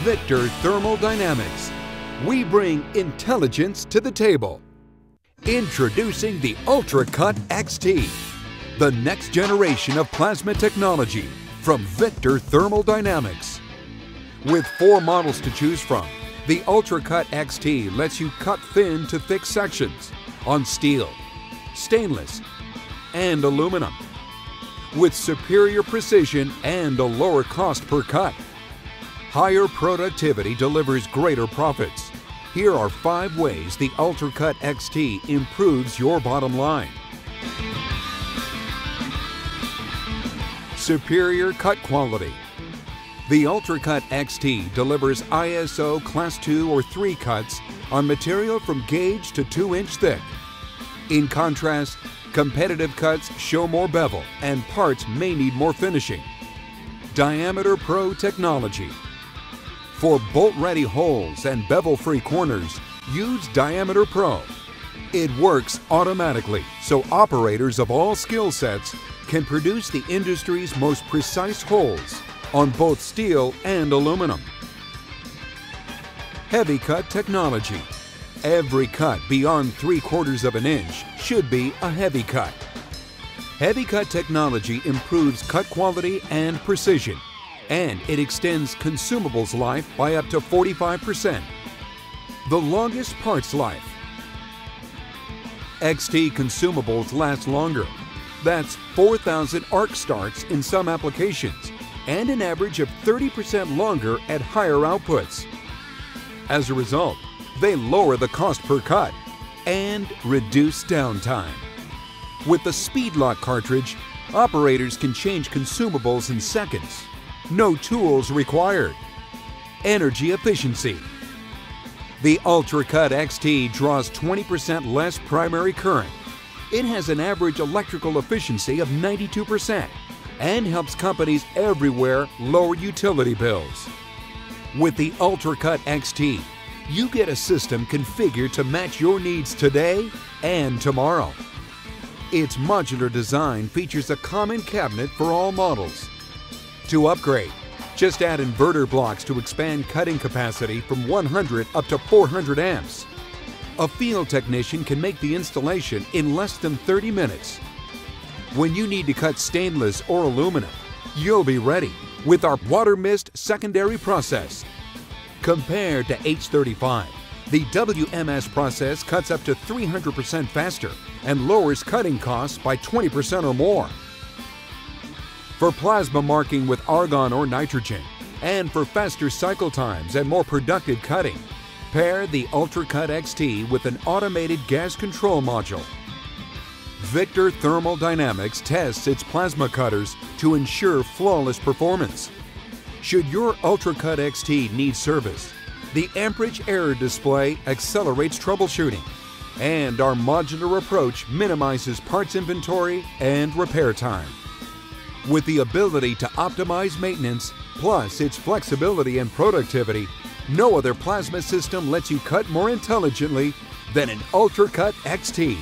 Victor Thermal Dynamics. We bring intelligence to the table. Introducing the Ultra-Cut XT, the next generation of plasma technology from Victor Thermal Dynamics. With 4 models to choose from, the Ultra-Cut XT lets you cut thin to thick sections on steel, stainless, and aluminum, with superior precision and a lower cost per cut. Higher productivity delivers greater profits. Here are 5 ways the Ultra-Cut XT improves your bottom line. Superior cut quality. The Ultra-Cut XT delivers ISO Class 2 or 3 cuts on material from gauge to 2-inch thick. In contrast, competitive cuts show more bevel and parts may need more finishing. Diameter Pro technology. For bolt-ready holes and bevel-free corners, use Diameter Pro. It works automatically, so operators of all skill sets can produce the industry's most precise holes on both steel and aluminum. Heavy cut technology. Every cut beyond 3/4 of an inch should be a heavy cut. Heavy cut technology improves cut quality and precision, and it extends consumables life by up to 45%. The longest parts life. XT consumables last longer. That's 4,000 arc starts in some applications, and an average of 30% longer at higher outputs. As a result, they lower the cost per cut and reduce downtime. With the Speedlock cartridge, operators can change consumables in seconds. No tools required. Energy efficiency. The Ultra-Cut XT draws 20% less primary current. It has an average electrical efficiency of 92% and helps companies everywhere lower utility bills. With the Ultra-Cut XT, you get a system configured to match your needs today and tomorrow. Its modular design features a common cabinet for all models. To upgrade, just add inverter blocks to expand cutting capacity from 100 up to 400 amps. A field technician can make the installation in less than 30 minutes. When you need to cut stainless or aluminum, you'll be ready with our water mist secondary process. Compared to H35, the WMS process cuts up to 300% faster and lowers cutting costs by 20% or more. For plasma marking with argon or nitrogen, and for faster cycle times and more productive cutting, pair the Ultra-Cut XT with an automated gas control module. Victor Thermal Dynamics tests its plasma cutters to ensure flawless performance. Should your Ultra-Cut XT need service, the amperage error display accelerates troubleshooting, and our modular approach minimizes parts inventory and repair time. With the ability to optimize maintenance, plus its flexibility and productivity, no other plasma system lets you cut more intelligently than an Ultra-Cut XT.